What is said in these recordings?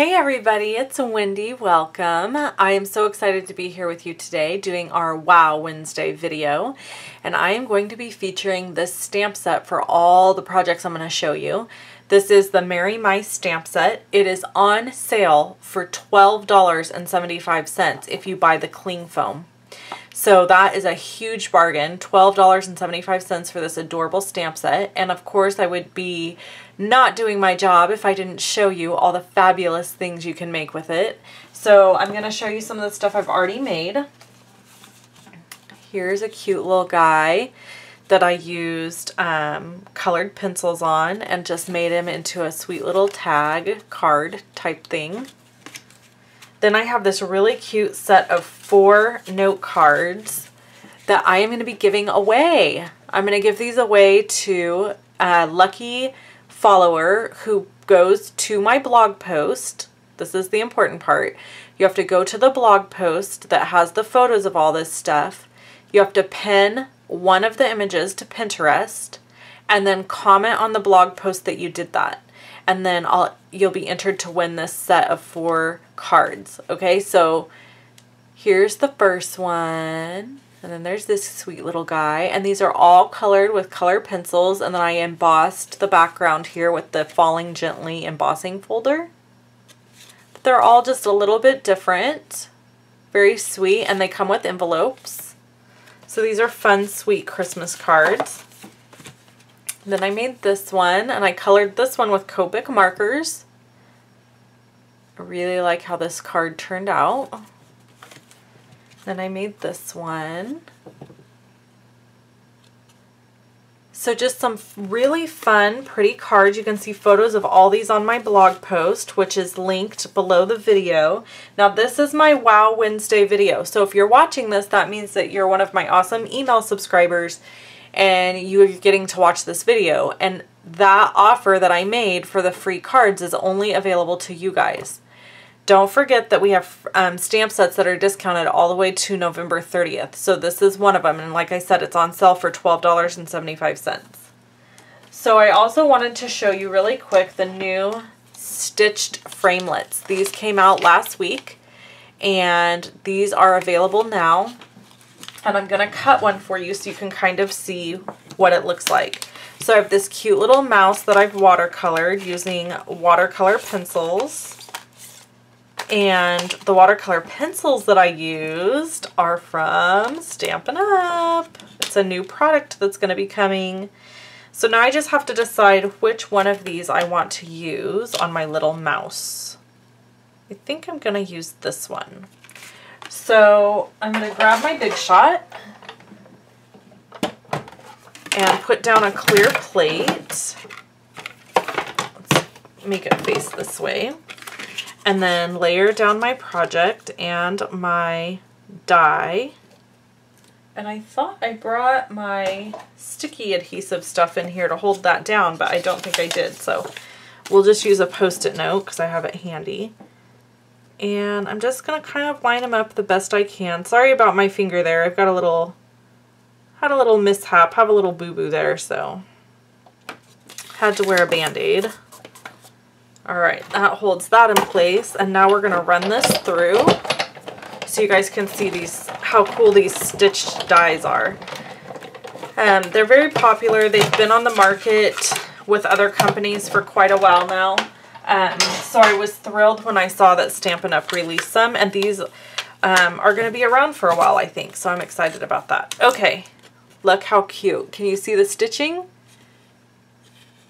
Hey everybody, it's Wendy. Welcome. I am so excited to be here with you today doing our Wow Wednesday video, and I am going to be featuring this stamp set for all the projects I'm going to show you. This is the Merry Mice Stamp Set. It is on sale for $12.75 if you buy the cling foam. So that is a huge bargain, $12.75 for this adorable stamp set. And of course I would be not doing my job if I didn't show you all the fabulous things you can make with it. So I'm going to show you some of the stuff I've already made. Here's a cute little guy that I used colored pencils on and just made him into a sweet little tag card type thing. Then I have this really cute set of 4 note cards that I am going to be giving away. I'm going to give these away to a lucky follower who goes to my blog post. This is the important part. You have to go to the blog post that has the photos of all this stuff. You have to pin one of the images to Pinterest and then comment on the blog post that you did that. And then you'll be entered to win this set of 4 cards. Okay, so here's the first one. And then there's this sweet little guy. And these are all colored with color pencils. And then I embossed the background here with the Falling Gently embossing folder. But they're all just a little bit different. Very sweet. And they come with envelopes. So these are fun, sweet Christmas cards. Then I made this one, and I colored this one with Copic markers. I really like how this card turned out. Then I made this one. So just some really fun, pretty cards. You can see photos of all these on my blog post, which is linked below the video. Now this is my Wow Wednesday video. So if you're watching this, that means that you're one of my awesome email subscribers and you are getting to watch this video, and that offer that I made for the free cards is only available to you guys. Don't forget that we have stamp sets that are discounted all the way to November 30th, so this is one of them, and like I said, it's on sale for $12.75. So I also wanted to show you really quick the new stitched framelits. These came out last week, and these are available now. And I'm going to cut one for you so you can kind of see what it looks like. So I have this cute little mouse that I've watercolored using watercolor pencils. And the watercolor pencils that I used are from Stampin' Up! It's a new product that's going to be coming. So now I just have to decide which one of these I want to use on my little mouse. I think I'm going to use this one. So I'm going to grab my Big Shot and put down a clear plate. Let's make it face this way. And then layer down my project and my die. And I thought I brought my sticky adhesive stuff in here to hold that down, but I don't think I did. So we'll just use a Post-it note because I have it handy. And I'm just going to kind of line them up the best I can. Sorry about my finger there. I've got a little, had a little mishap, have a little boo-boo there, so had to wear a Band-Aid. All right, that holds that in place. And now we're going to run this through so you guys can see these, how cool these stitched dies are. They're very popular. They've been on the market with other companies for quite a while now. So I was thrilled when I saw that Stampin' Up! Released them, and these are going to be around for a while, I think, so I'm excited about that. Okay, look how cute. Can you see the stitching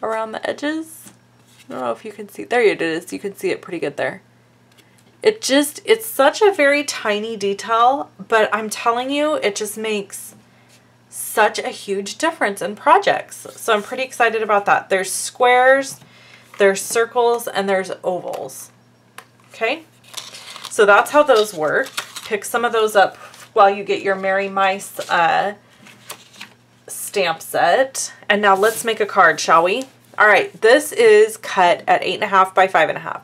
around the edges? I don't know if you can see. There it is. You can see it pretty good there. It just, it's such a very tiny detail, but I'm telling you, it just makes such a huge difference in projects. So I'm pretty excited about that. There's squares, there's circles, and there's ovals. Okay, so that's how those work. Pick some of those up while you get your Merry Mice stamp set. And now let's make a card, shall we? All right, this is cut at 8.5 by 5.5.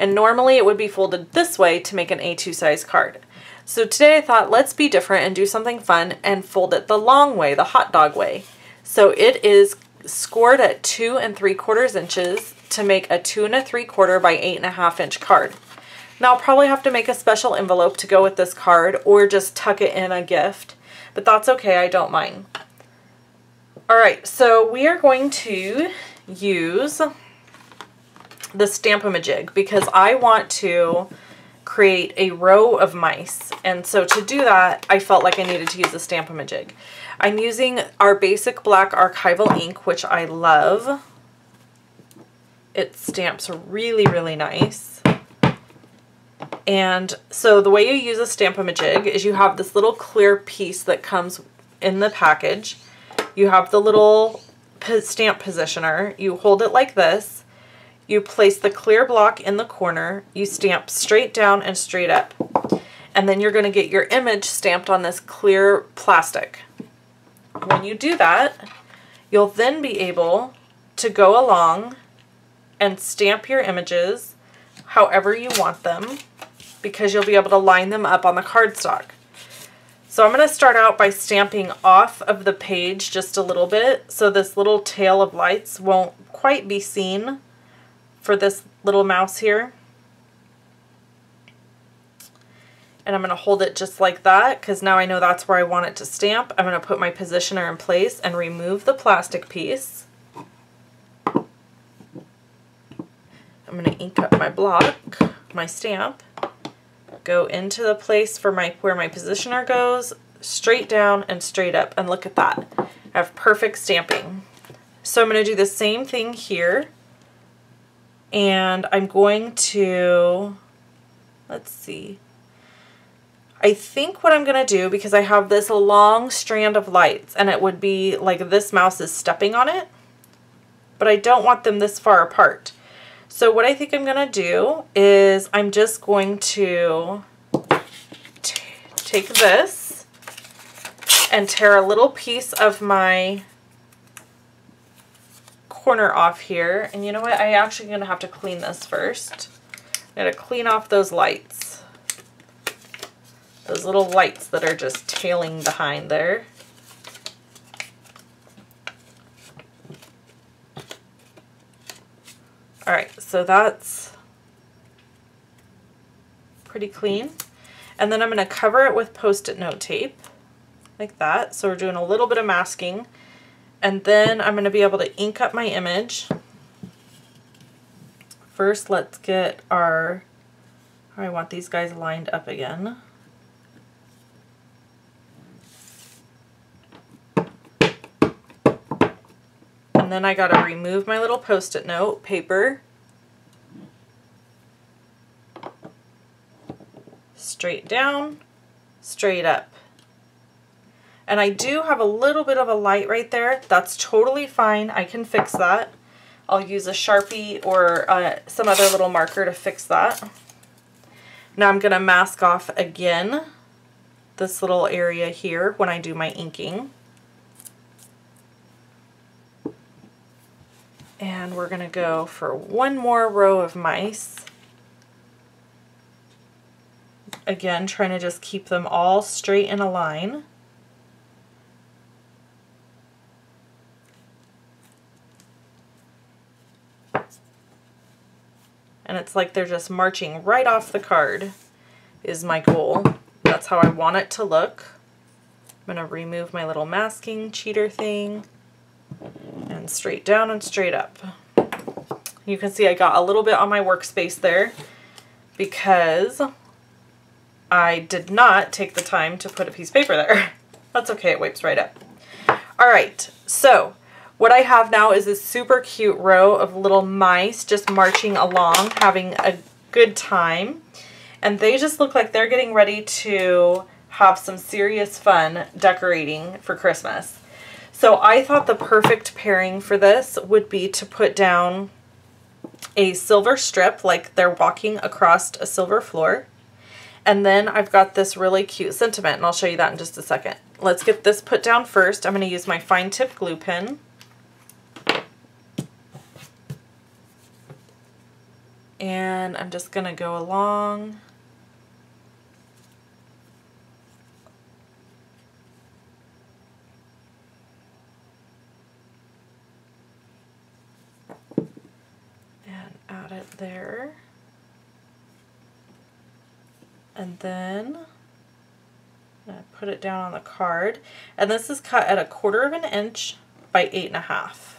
And normally it would be folded this way to make an A2 size card. So today I thought, let's be different and do something fun and fold it the long way, the hot dog way. So it is scored at 2 3/4 inches to make a 2 3/4 by 8 1/2 inch card. Now I'll probably have to make a special envelope to go with this card or just tuck it in a gift, but that's okay, I don't mind. Alright, so we are going to use the Stamp-a-Majig because I want to create a row of mice, and so to do that I felt like I needed to use the Stamp-a-Majig. I'm using our Basic Black Archival ink, which I love. It stamps really nice. And so the way you use a Stamp-a-Majig is you have this little clear piece that comes in the package. You have the little stamp positioner. You hold it like this. You place the clear block in the corner. You stamp straight down and straight up. And then you're going to get your image stamped on this clear plastic. When you do that, you'll then be able to go along and stamp your images however you want them, because you'll be able to line them up on the cardstock. So I'm going to start out by stamping off of the page just a little bit, so this little tail of lights won't quite be seen for this little mouse here. And I'm going to hold it just like that because now I know that's where I want it to stamp. I'm going to put my positioner in place and remove the plastic piece. I'm going to ink up my block, my stamp, go into the place for where my positioner goes, straight down and straight up, and look at that. I have perfect stamping. So I'm going to do the same thing here, and I'm going to, let's see, I think what I'm going to do, because I have this long strand of lights and it would be like this mouse is stepping on it, but I don't want them this far apart. So what I think I'm going to do is I'm just going to take this and tear a little piece of my corner off here. And you know what? I'm actually going to have to clean this first. I'm going to clean off those lights. Those little lights that are just tailing behind there. Alright, so that's pretty clean. And then I'm going to cover it with Post-it note tape, like that. So we're doing a little bit of masking. And then I'm going to be able to ink up my image. First, let's get our, I want these guys lined up again. And then I gotta remove my little Post-it note paper, straight down, straight up. And I do have a little bit of a light right there. That's totally fine. I can fix that. I'll use a Sharpie or some other little marker to fix that. Now I'm gonna mask off again this little area here when I do my inking. And we're going to go for one more row of mice. Again, trying to just keep them all straight in a line. And it's like they're just marching right off the card is my goal. That's how I want it to look. I'm going to remove my little masking cheater thing. And straight down and straight up. You can see I got a little bit on my workspace there because I did not take the time to put a piece of paper there. That's okay, it wipes right up. Alright, so what I have now is this super cute row of little mice just marching along, having a good time, and they just look like they're getting ready to have some serious fun decorating for Christmas. So I thought the perfect pairing for this would be to put down a silver strip, like they're walking across a silver floor. And then I've got this really cute sentiment, and I'll show you that in just a second. Let's get this put down first. I'm going to use my fine tip glue pen. And I'm just going to go along. got it there. And then I put it down on the card. And this is cut at 1/4 inch by 8.5.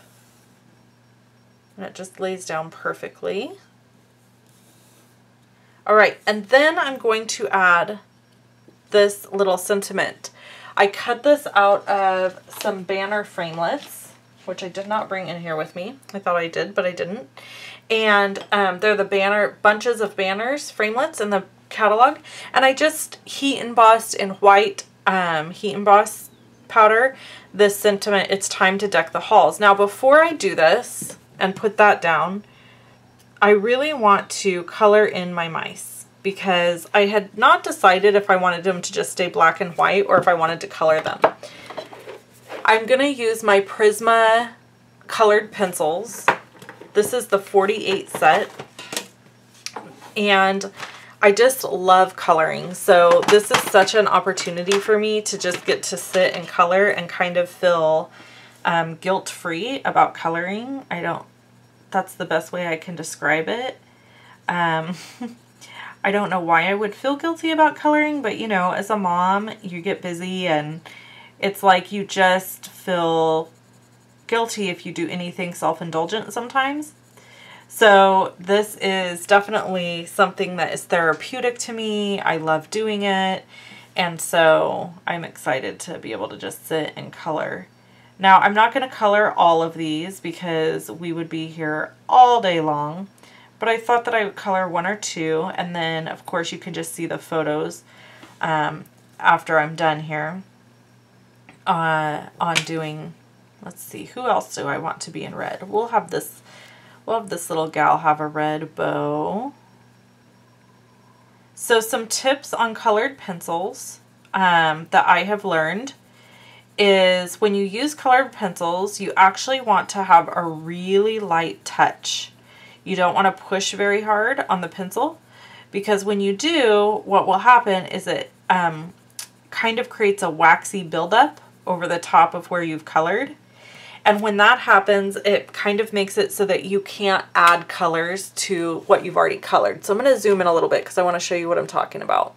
And it just lays down perfectly. All right, and then I'm going to add this little sentiment. I cut this out of some banner framelits, which I did not bring in here with me. I thought I did, but I didn't. And they're the banner, bunches of banners, framelits in the catalog. And I just heat embossed in white heat emboss powder this sentiment, "It's time to deck the halls." Now, before I do this and put that down, I really want to color in my mice, because I had not decided if I wanted them to just stay black and white or if I wanted to color them. I'm going to use my Prisma colored pencils. This is the 48 set, and I just love coloring, so this is such an opportunity for me to just get to sit and color and kind of feel guilt-free about coloring. That's the best way I can describe it. I don't know why I would feel guilty about coloring, but you know, as a mom, you get busy and it's like you just feel guilty if you do anything self-indulgent sometimes. So this is definitely something that is therapeutic to me. I love doing it, and so I'm excited to be able to just sit and color. Now, I'm not going to color all of these because we would be here all day long, but I thought that I would color one or two, and then, of course, you can just see the photos after I'm done here on doing, let's see, who else do I want to be in red? We'll have this little gal have a red bow. So some tips on colored pencils that I have learned is when you use colored pencils, you actually want to have a really light touch. You don't want to push very hard on the pencil, because when you do, what will happen is it kind of creates a waxy buildup over the top of where you've colored. And when that happens, it kind of makes it so that you can't add colors to what you've already colored. So I'm going to zoom in a little bit because I want to show you what I'm talking about.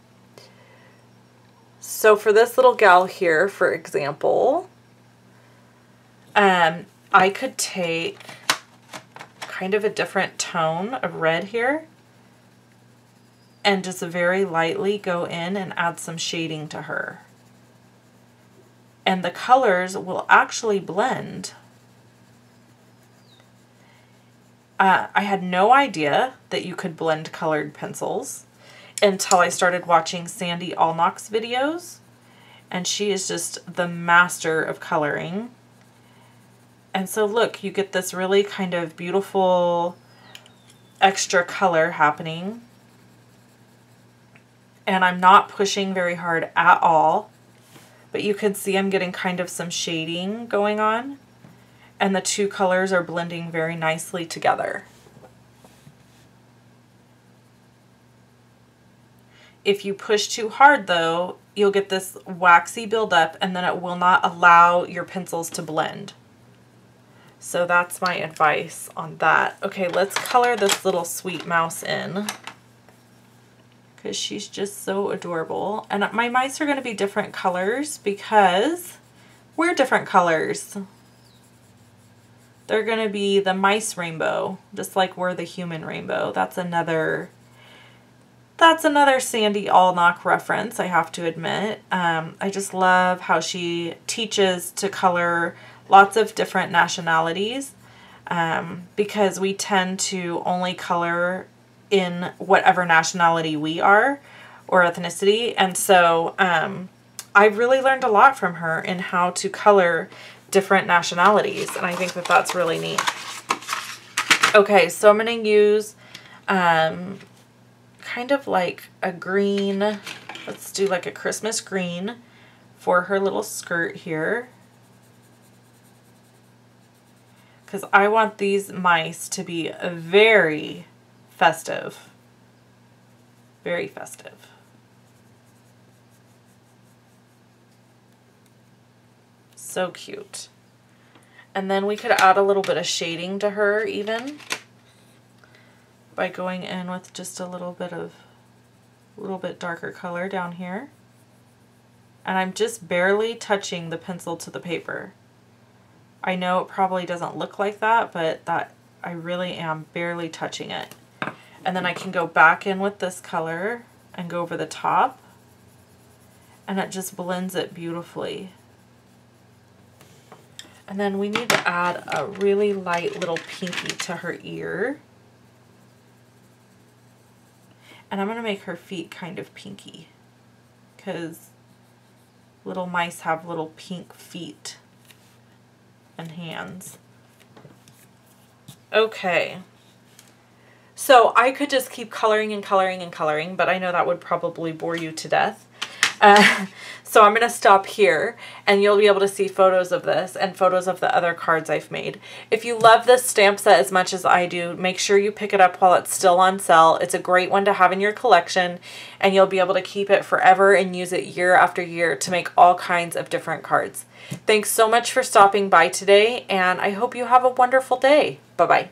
So for this little gal here, for example, I could take kind of a different tone of red here and just very lightly go in and add some shading to her. And the colors will actually blend. I had no idea that you could blend colored pencils until I started watching Sandy Allnock's videos, and she is just the master of coloring. And so look, you get this really kind of beautiful extra color happening, and I'm not pushing very hard at all, but you can see I'm getting kind of some shading going on, and the two colors are blending very nicely together. If you push too hard, though, you'll get this waxy buildup, and then it will not allow your pencils to blend. So that's my advice on that. Okay, let's color this little sweet mouse in, because she's just so adorable. And my mice are going to be different colors because we're different colors. They're going to be the mice rainbow, just like we're the human rainbow. That's another Sandy Allnock reference, I have to admit. I just love how she teaches to color lots of different nationalities because we tend to only color in whatever nationality we are or ethnicity. And so I really learned a lot from her in how to color different nationalities, and I think that that's really neat. Okay, so I'm going to use kind of like a green, let's do like a Christmas green for her little skirt here, because I want these mice to be very festive, very festive. So cute. And then we could add a little bit of shading to her even. by going in with just a little bit darker color down here. And I'm just barely touching the pencil to the paper. I know it probably doesn't look like that, but that I really am barely touching it. And then I can go back in with this color and go over the top, and it just blends it beautifully. And then we need to add a really light little pinky to her ear. And I'm going to make her feet kind of pinky, because little mice have little pink feet and hands. Okay, so I could just keep coloring and coloring and coloring, but I know that would probably bore you to death. So I'm going to stop here, and you'll be able to see photos of this and photos of the other cards I've made. If you love this stamp set as much as I do, make sure you pick it up while it's still on sale. It's a great one to have in your collection, and you'll be able to keep it forever and use it year after year to make all kinds of different cards. Thanks so much for stopping by today, and I hope you have a wonderful day. Bye-bye.